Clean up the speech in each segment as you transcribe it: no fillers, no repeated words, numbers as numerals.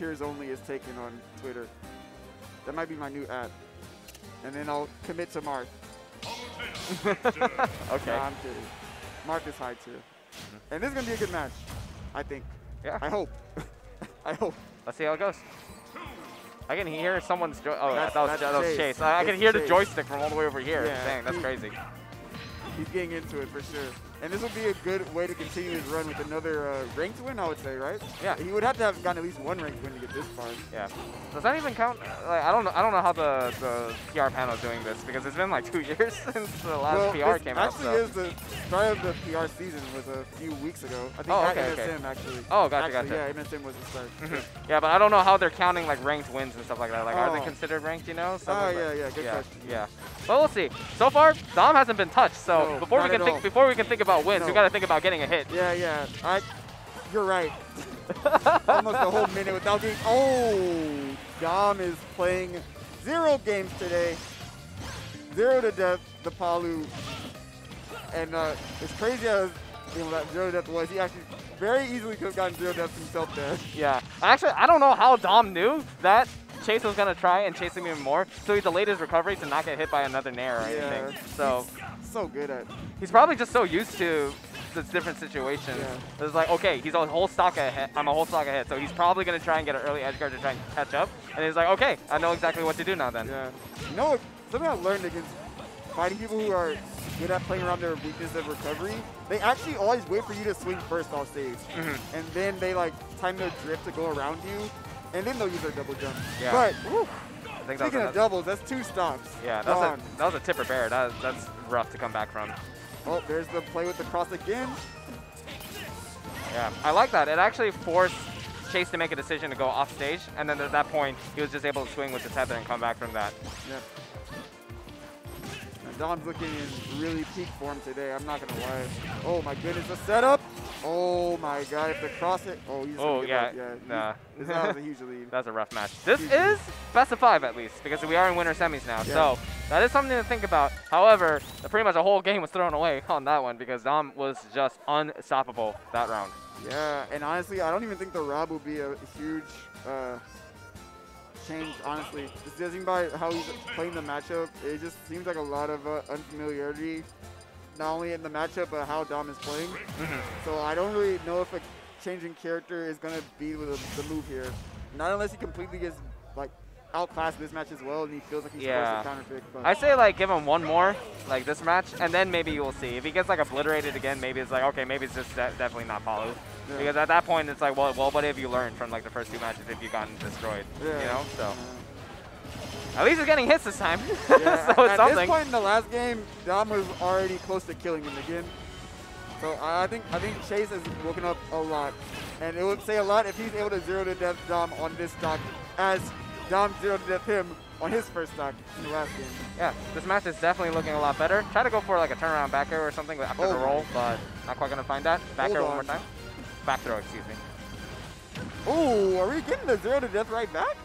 Tears Only is taken on Twitter. That might be my new app. And then I'll commit to Marth. Okay. No, I'm kidding. Marth is high tier. Mm-hmm. And this is going to be a good match, I think. Yeah. I hope. I hope. Let's see how it goes. I can hear someone's that was Chase. I can hear the joystick from all the way over here. Yeah. Dang, that's crazy. He's getting into it for sure. And this would be a good way to continue his run with another ranked win, I would say, right? Yeah. He would have to have gotten at least one ranked win to get this far. Yeah. Does that even count? Like, I don't know how the PR panel is doing this, because it's been like 2 years since the last PR came out. Actually, is the start of the PR season was a few weeks ago. I think MSM actually. Oh, gotcha. Yeah, MSM was the start. Yeah, but I don't know how they're counting like ranked wins and stuff like that. Like, are they considered ranked? You know? Good question. Yeah. But we'll see. So far, Dom hasn't been touched. So no, before we can think about wins, we got to think about getting a hit. Yeah, yeah. You're right. Almost a whole minute without being. Oh, Dom is playing 0 games today. 0 to death, the Palu. And as crazy as that 0 to death was, he actually very easily could have gotten 0 deaths himself there. Yeah. Actually, I don't know how Dom knew that Chase was going to try and chase him even more, so he delayed his recovery to not get hit by another nair or anything. So. So good at. He's probably just so used to this different situation. Yeah. It's like, okay, he's a whole stock ahead. I'm a whole stock ahead, so he's probably gonna try and get an early edge guard to try and catch up. And he's like, okay, I know exactly what to do now. Then. Yeah. You know, something I learned against fighting people who are good at playing around their weakness of recovery, they actually always wait for you to swing first off stage, and then they like time their drift to go around you, and then they'll use their double jump. Yeah. But. Woo, speaking of doubles, that's 2 stops. Yeah, that was a tipper bear. That's rough to come back from. Oh, there's the play with the cross again. Yeah, I like that. It actually forced Chase to make a decision to go off stage, and then at that point, he was just able to swing with his tether and come back from that. Yep. And Dom's looking in really peak form today. I'm not gonna lie. Oh my goodness, the setup. Oh my god, if the cross hit. Oh, he's nah. That was a huge lead. That's a rough match. This is best of 5 at least, because we are in winter semis now. Yeah. So that is something to think about. However, pretty much a whole game was thrown away on that one because Dom was just unstoppable that round. Yeah, and honestly, I don't even think the Rob will be a huge change, honestly. Just judging by how he's playing the matchup, it just seems like a lot of unfamiliarity. Not only in the matchup, but how Dom is playing. So I don't really know if a change in character is going to be with the move here. Not unless he completely gets like outclassed this match as well, and he feels like he's supposed to counterpick. I say like give him one more, like this match, and then maybe you'll see. If he gets like obliterated again, maybe it's like, okay, maybe it's just definitely not Palu. Yeah. Because at that point, it's like, well, what have you learned from like the first 2 matches if you've gotten destroyed? Yeah. You know, so. At least he's getting hits this time. Yeah, so it's something. At this point in the last game, Dom was already close to killing him again. So I think Chase has woken up a lot. And it would say a lot if he's able to 0 to death Dom on this stock, as Dom 0 to death him on his first stock in the last game. Yeah, this match is definitely looking a lot better. Try to go for like a turnaround back air or something after the roll, but not quite going to find that. Back air one more time. Back throw, excuse me. Oh, are we getting the 0 to death right back?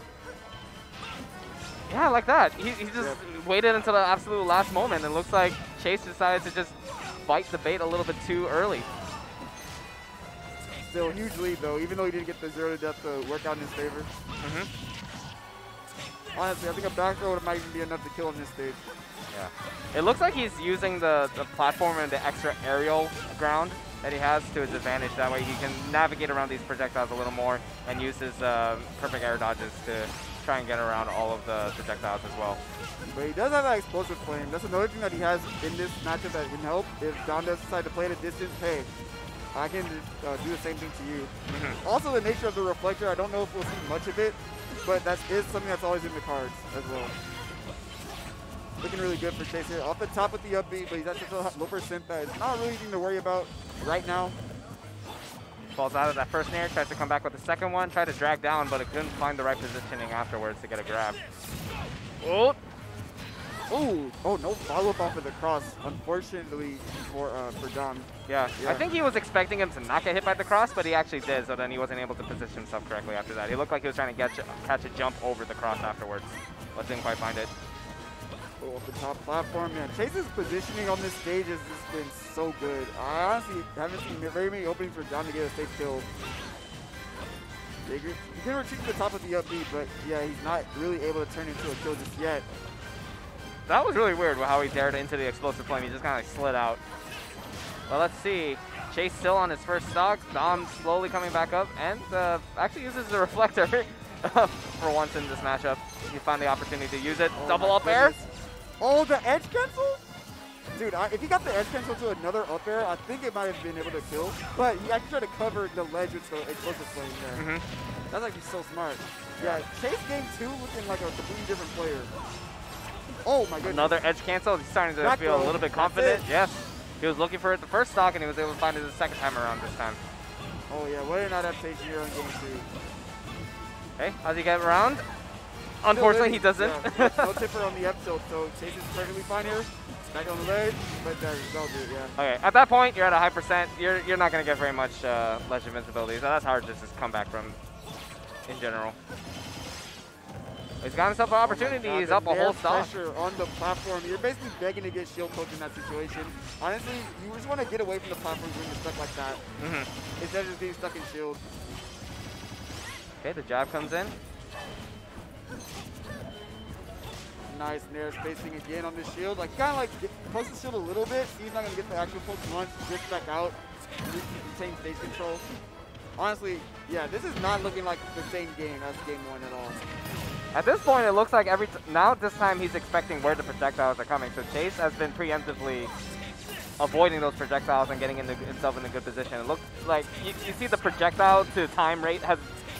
Yeah, like that. He just waited until the absolute last moment, and it looks like Chase decided to just bite the bait a little bit too early. Still a huge lead, though, even though he didn't get the 0 to death to work out in his favor. Honestly, I think a back throw might even be enough to kill him this stage. Yeah. It looks like he's using the platform and the extra aerial ground that he has to his advantage. That way he can navigate around these projectiles a little more and use his perfect air dodges to try and get around all of the projectiles as well. But he does have that explosive flame. That's another thing that he has in this matchup that can help. If Dom does decide to play at a distance, hey, I can just, do the same thing to you. Also, the nature of the reflector, I don't know if we'll see much of it, but that is something that's always in the cards as well. Looking really good for Chase here. Off the top with the upbeat, but he's at such a low percent that it's not really anything to worry about right now. Falls out of that first nair, tries to come back with the second one, tried to drag down, but it couldn't find the right positioning afterwards to get a grab. Oh! Ooh. Oh, no follow-up off of the cross, unfortunately, for Dom. Yeah. I think he was expecting him to not get hit by the cross, but he actually did, so then he wasn't able to position himself correctly after that. He looked like he was trying to catch a jump over the cross afterwards, but didn't quite find it. Oh, off the top platform, man. Chase's positioning on this stage has just been so good. I honestly haven't seen very many openings for Dom to get a safe kill. bigger. You can retreat to the top of the LB, but yeah, he's not really able to turn into a kill just yet. That was really weird how he dared into the explosive flame. He just kind of like slid out. Well, let's see. Chase still on his first stock. Dom slowly coming back up and actually uses the reflector for once in this matchup. He found the opportunity to use it. Oh, double up air. Oh, the edge cancel? Dude, if he got the edge cancel to another up air, I think it might have been able to kill. But he actually tried to cover the ledge with the explosive flame there. Mm-hmm. That's actually so smart. Yeah, Chase game two looking like a completely different player. Oh my goodness. Another edge cancel. He's starting to feel a little bit confident. Yes. He was looking for it the first stock, and he was able to find it the second time around this time. Oh yeah, what an adaptation here on game two. Hey, how's he get around? Unfortunately, he doesn't. Yeah. No tipper on the up tilt, so Chase is perfectly fine here. Back on the ledge, but that'll do it, yeah. Okay, at that point, you're at a high percent. You're not going to get very much ledge invincibility, so that's hard just to come back from in general. He's got himself an opportunity. He's up a whole stock. On the platform. You're basically begging to get shield poked in that situation. Honestly, you just want to get away from the platform when you're stuck like that. Mm-hmm. Instead of just being stuck in shield. Okay, the jab comes in. Nice nair spacing again on the shield. Like kind of like post the shield a little bit. See if not gonna get the actual poke once. Drift back out. Retain stage control. Honestly, yeah, this is not looking like the same game as game one at all. At this point, it looks like this time he's expecting where the projectiles are coming. So Chase has been preemptively avoiding those projectiles and getting himself in a good position. It looks like you see the projectile to time rate has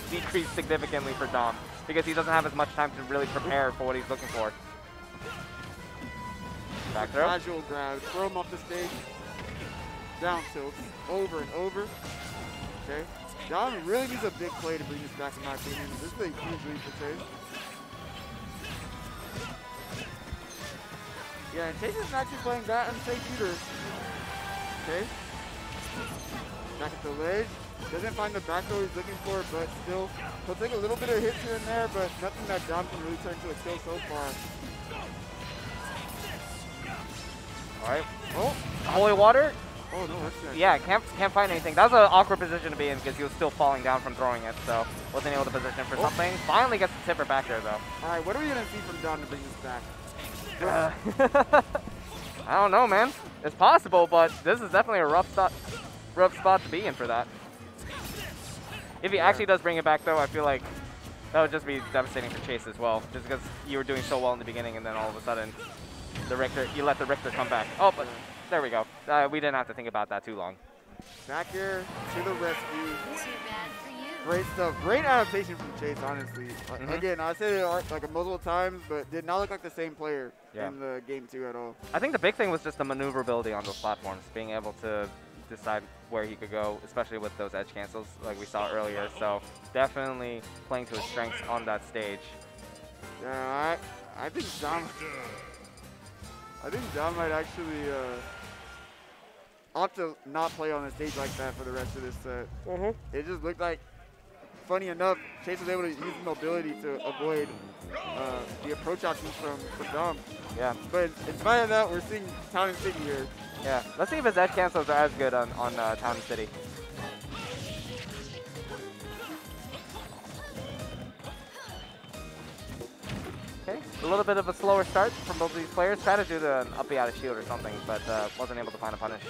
decreased significantly for Dom because he doesn't have as much time to really prepare for what he's looking for. Back throw. Casual grab, throw him off the stage. Down tilt, over and over. Okay. Dom really needs a big play to bring this back in my opinion. This is a huge lead for Chase. Yeah, and Chase isn't actually playing that unsafe either. Okay. Back at the ledge. Doesn't find the back throw he's looking for, but still, he'll take a little bit of hits here and there, but nothing that Dom can really turn to a kill so far. Alright. Oh, holy water. Oh, no, that's nice. Yeah, can't find anything. That was an awkward position to be in because he was still falling down from throwing it, so wasn't able to position for something. Finally gets the tipper back there, though. Alright, what are we going to see from Dom to bring this back? I don't know, man. It's possible, but this is definitely a rough spot to be in for that. If he actually does bring it back, though, I feel like that would just be devastating for Chase as well, just because you were doing so well in the beginning, and then all of a sudden, you let the Richter come back. Oh, but there we go. We didn't have to think about that too long. Back here to the rescue. Too bad for you. Great stuff. Great adaptation from Chase, honestly. Mm-hmm. Again, I said it like multiple times, but did not look like the same player in the game two at all. I think the big thing was just the maneuverability on those platforms, being able to decide where he could go, especially with those edge cancels like we saw earlier. So definitely playing to his strengths on that stage. Yeah, I think Dom might actually opt to not play on the stage like that for the rest of this set. Mm-hmm. It just looked like, funny enough, Chase was able to use mobility to avoid the approach options from Dom. Yeah. But in spite of that, we're seeing Town and City here. Yeah. Let's see if his edge cancels are as good on Town and City. Okay. A little bit of a slower start from both of these players. Try to do the up out of shield or something, but wasn't able to find a punish.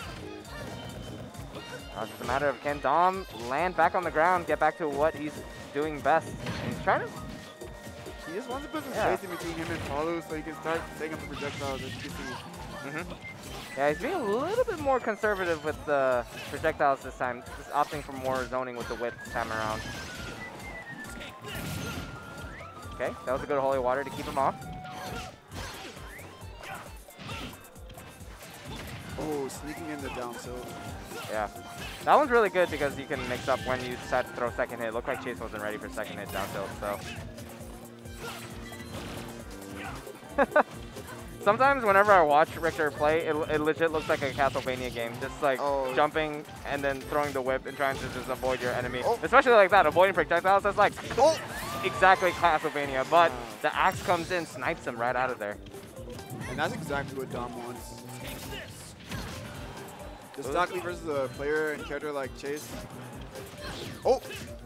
It's just a matter of can Dom land back on the ground, get back to what he's doing best. He's trying to... He just wants to put some space in between him and Palu so he can start setting up the projectiles as you see. Mm-hmm. Yeah, he's being a little bit more conservative with the projectiles this time. Just opting for more zoning with the whip this time around. Okay, that was a good holy water to keep him off. Oh, sneaking in the down tilt. Yeah. That one's really good because you can mix up when you decide to throw second hit. Looked like Chase wasn't ready for second hit down tilt, so. Sometimes whenever I watch Richter play, it legit looks like a Castlevania game. Just like jumping and then throwing the whip and trying to just avoid your enemy. Oh. Especially like that, avoiding projectiles. That's like exactly Castlevania, but the axe comes in, snipes him right out of there. And that's exactly what Dom wants. The stocky versus a player and character like Chase, Oh!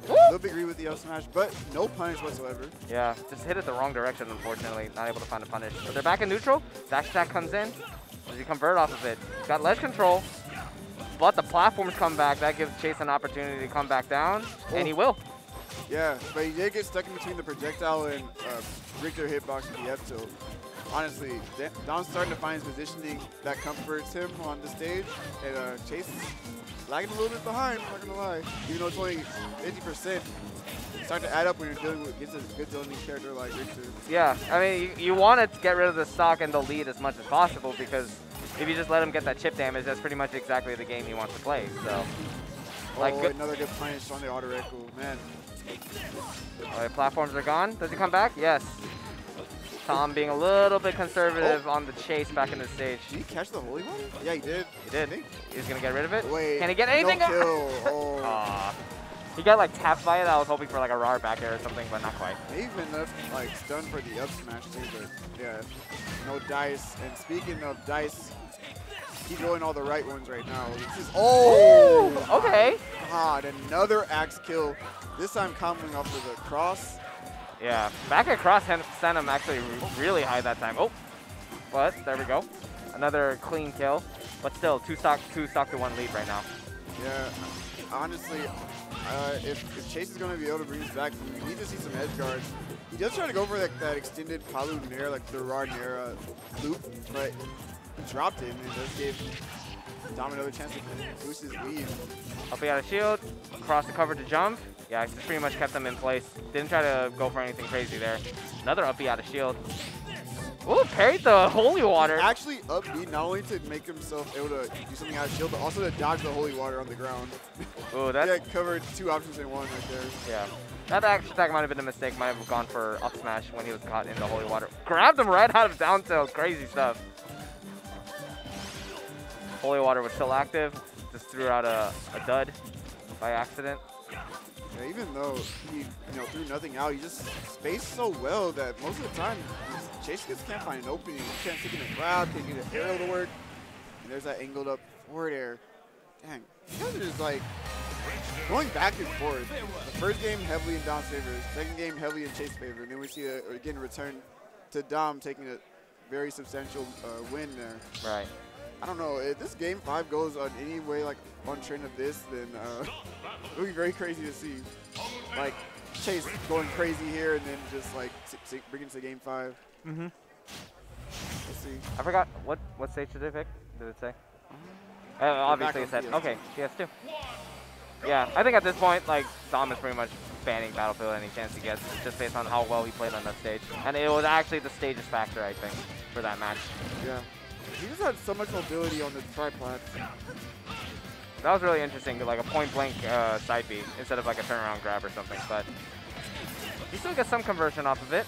Little bit agree with the L smash, but no punish whatsoever. Yeah, just hit it the wrong direction, unfortunately. Not able to find a punish. But they're back in neutral. Dash attack comes in. Does he convert off of it? Got ledge control. But the platforms come back. That gives Chase an opportunity to come back down. Oh. And he will. Yeah, but he did get stuck in between the projectile and Richter hitbox with the F tilt. Honestly, Don's starting to find his positioning that comforts him on the stage, and Chase is lagging a little bit behind, I'm not going to lie. Even though it's only 50%, start to add up when you're dealing with a good zoning character like Richter. Yeah, I mean, you want to get rid of the stock and the lead as much as possible, because if you just let him get that chip damage, that's pretty much exactly the game he wants to play. So, like, oh, another good punish on the auto record, man. All right, platforms are gone. Does he come back? Yes. Tom being a little bit conservative on the chase back in the stage. Did he catch the holy one? Yeah, he did. He did. He's going to get rid of it. Wait, can he get anything? No kill. Oh. He got like tapped by it. I was hoping for like a RAR back there or something, but not quite. They've been left like stunned for the up smash too, but yeah, no dice. And speaking of dice, keep rolling all the right ones right now. Oh, okay. God, another axe kill. This time coming off of the cross. Yeah, back across sent him actually really high that time. Oh, but there we go. Another clean kill, but still two stock to one lead right now. Yeah, honestly, if Chase is going to be able to bring this back, we need to see some edge guards. He does try to go for that extended Palutena, like the Ranera loop, but he dropped it and just gave Dom another chance to boost his lead. Up he had a shield, cross the cover to jump. Yeah, just pretty much kept them in place. Didn't try to go for anything crazy there. Another up B out of shield. Ooh, parried the holy water. He's actually up B not only to make himself able to do something out of shield, but also to dodge the holy water on the ground. Ooh, that covered two options in one right there. Yeah. That actually might have been a mistake. Might have gone for up smash when he was caught in the holy water. Grabbed him right out of down tilt. Crazy stuff. Holy water was still active. Just threw out a dud by accident. Yeah, even though he threw nothing out, he just spaced so well that most of the time Chase just can't find an opening. He can't take in a grab, can't get an aerial to work. And there's that angled up forward air. Dang, you guys are just like going back and forth. The first game heavily in Dom's favor, second game heavily in Chase's favor, and then we see again return to Dom taking a very substantial win there. Right. I don't know, if this game 5 goes on any way, like, on trend of this, then it would be very crazy to see, like, Chase going crazy here and then just, like, bring it to game 5. Mm-hmm. We'll see. I forgot, what stage did they pick? Did it say? Obviously it said, PS2. Okay, PS2. Yeah, I think at this point, like, Dom is pretty much banning Battlefield any chance he gets, just based on how well he played on that stage. And it was actually the stages factor, I think, for that match. Yeah. He just had so much mobility on the tripod. That was really interesting, like a point-blank side B instead of like a turnaround grab or something, but he still gets some conversion off of it.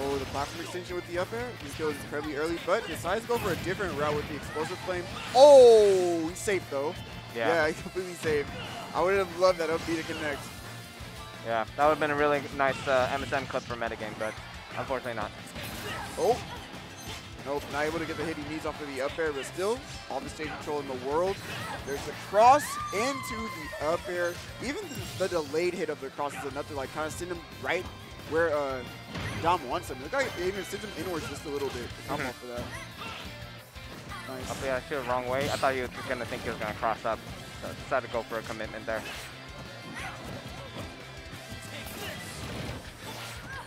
Oh, the platform extension with the up air. He kills incredibly early, but decides to go for a different route with the explosive flame. Oh, he's safe though. Yeah, he's completely safe. I would have loved that up B to connect. Yeah, that would have been a really nice MSM clip for metagame, but unfortunately not. Oh, nope, not able to get the hit he needs off of the up air, but still, all the stage control in the world. There's the cross into the up air. Even the delayed hit of the cross is enough to like kind of send him right where Dom wants him. Look like it even sends him inwards just a little bit. I'm all for that. Nice. Up air shield wrong way. I thought he was going to think he was going to cross up, so decided to go for a commitment there.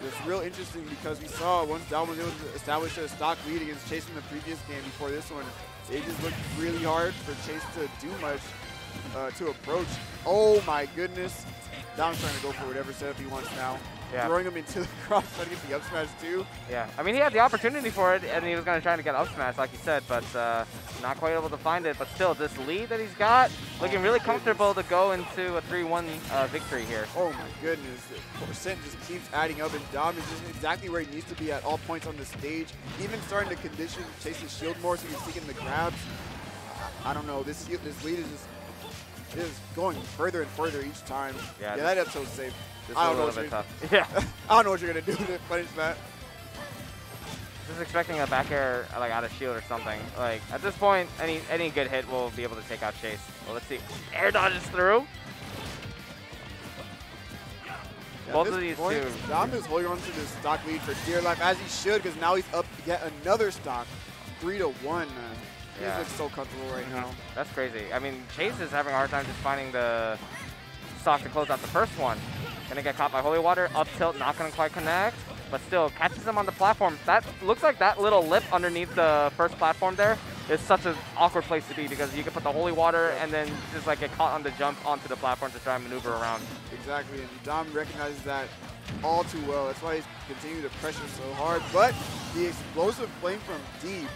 It's real interesting because we saw once Dom was able to establish a stock lead against Chase in the previous game before this one, it just looked really hard for Chase to do much to approach. Oh my goodness. Dom's trying to go for whatever setup he wants now. Yeah. Throwing him into the cross, trying to get the up smash too. Yeah, I mean he had the opportunity for it and he was going to try to get up smash like he said, but not quite able to find it. But still, this lead that he's got, looking really comfortable to go into a 3-1 victory here. Oh my goodness, the percent just keeps adding up and Dom is just exactly where he needs to be at all points on the stage. Even starting to condition Chase's shield more so he can sneak in the grabs. I don't know, this lead is just going further and further each time. Yeah that up tilt's safe. I don't know what you're gonna do to punish that. Just expecting a back air like out of shield or something. Like at this point, any good hit will be able to take out Chase. Well, let's see. Air dodges through. Yeah, both of these two. Dom is holding on to this stock lead for dear life, as he should, because now he's up yet another stock, 3-1. Man. He looks so comfortable right now. That's crazy. I mean, Chase is having a hard time just finding the stock to close out the first one. Gonna get caught by Holy Water. Up tilt, not gonna quite connect, but still catches him on the platform. That looks like that little lip underneath the first platform there is such an awkward place to be, because you can put the Holy Water and then just like get caught on the jump onto the platform to try and maneuver around. Exactly, and Dom recognizes that all too well. That's why he's continuing to pressure so hard, but the explosive flame from deep.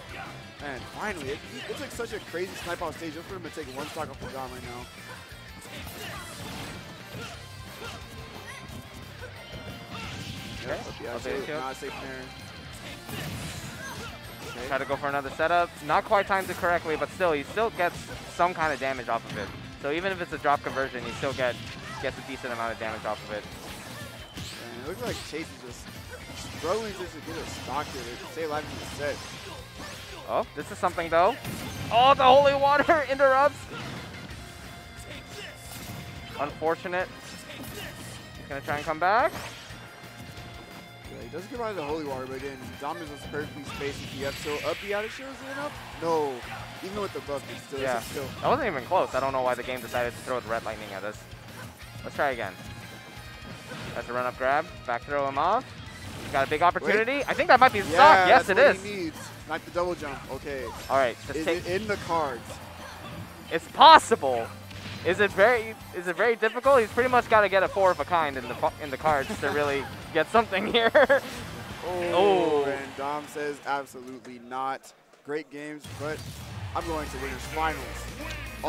Man, finally, it's like such a crazy snipe off stage. Just for him to take one stock off the Dom right now. Okay. Yeah, not safe there. Okay. Try to go for another setup. Not quite timed it correctly, but still, he still gets some kind of damage off of it. So even if it's a drop conversion, he still gets a decent amount of damage off of it. Man, it looks like Chase is just struggling just to get a stock here. They save life in the set. Oh, this is something though. Oh, the Holy Water interrupts. Unfortunate. He's gonna try and come back. Yeah, he doesn't get by the Holy Water, but again, Dom is just perfectly spaced with the F tilt. Up the out of shield, is it enough? No. Even with the buff, it's still. Yeah. That wasn't even close. I don't know why the game decided to throw the red lightning at us. Let's try again. That's a run up grab. Back throw him off. He's got a big opportunity. Wait. I think that might be the stock. Yes, it is. He needs. Like the double jump, okay. All right. Is it in the cards? It's possible. Is it very difficult? He's pretty much got to get a four of a kind in the cards to really get something here. Oh, and Dom says absolutely not. Great games, but I'm going to winners finals.